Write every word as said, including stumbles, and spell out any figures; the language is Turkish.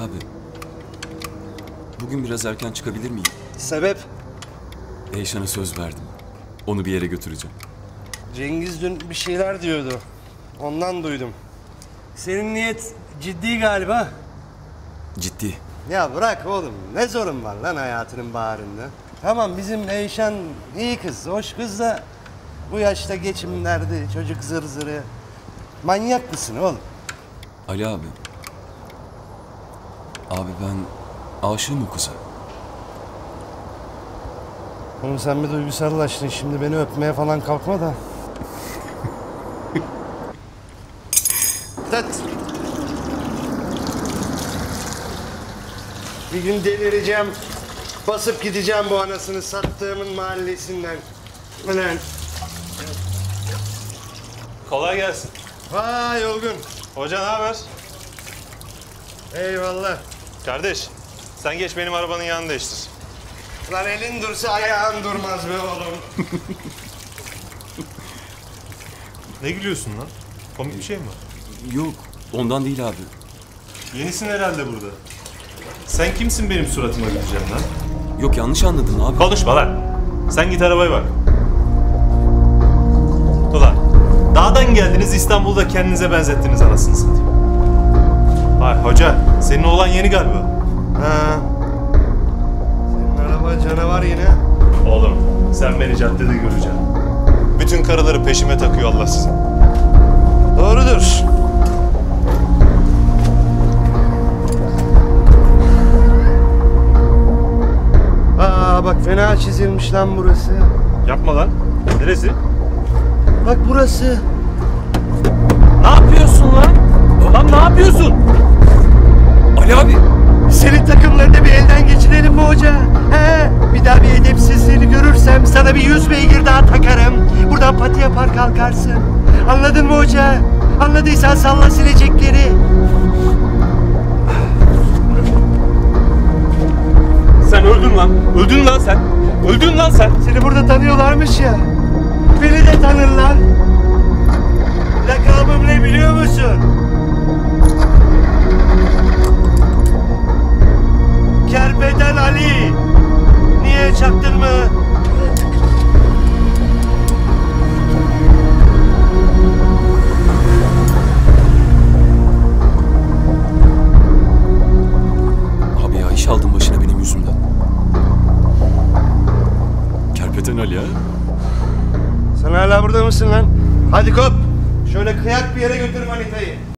abi. Bugün biraz erken çıkabilir miyim? Sebep? Eyşan'a söz verdim. Onu bir yere götüreceğim. Cengiz dün bir şeyler diyordu. Ondan duydum. Senin niyet ciddi galiba. Ciddi. Ya bırak oğlum. Ne zorun var lan hayatının bağrında. Tamam bizim Eyşan iyi kız, hoş kız da bu yaşta geçim derdi, çocuk zır zırı. Manyak mısın oğlum? Ali abi. Abi ben aşığım o kıza. Oğlum sen bir duygusallaştın. Şimdi beni öpmeye falan kalkma da. Bir gün delireceğim. Basıp gideceğim bu anasını sattığımın mahallesinden. Ulan. Kolay gelsin. Vay Olgun. Hoca ne haber? Eyvallah. Kardeş sen geç benim arabanın yanını değiştir. Lan elin dursa ayağın durmaz be oğlum. Ne gülüyorsun lan? Komik bir şey mi var? Yok ondan değil abi. Yenisin herhalde burada. Sen kimsin benim suratıma güleceksin lan? Yok yanlış anladın abi. Konuşma lan. Sen git arabaya bak. Ulan dağdan geldiniz İstanbul'da kendinize benzettiniz anasını satayım. Vay hoca senin oğlan yeni galiba. Ha. Senin araba canavar yine. Oğlum sen beni caddede göreceksin. Bütün karıları peşime takıyor Allah size. Doğrudur. Bak fena çizilmiş lan burası. Yapma lan. Neresi? Bak burası. Ne yapıyorsun lan? Lan ne yapıyorsun? Ali abi. Senin takımlarını bir elden geçirelim mi hoca? He? Bir daha bir edepsizliğini görürsem sana bir yüz beygir daha takarım. Buradan pati yapar kalkarsın. Anladın mı hoca? Anladıysan salla silecekleri. Sen öldün lan. Öldün lan sen. Öldün lan sen. Seni burada tanıyorlarmış ya. Beni de tanırlar. Lakabım ne biliyor musun? Kerpeden Ali. Niye çaktın mı? Abi ya iş aldım başına benim yüzümden. Ali ya. Sen hala burada mısın lan? Hadi kop. Şöyle kıyak bir yere götür manitayı.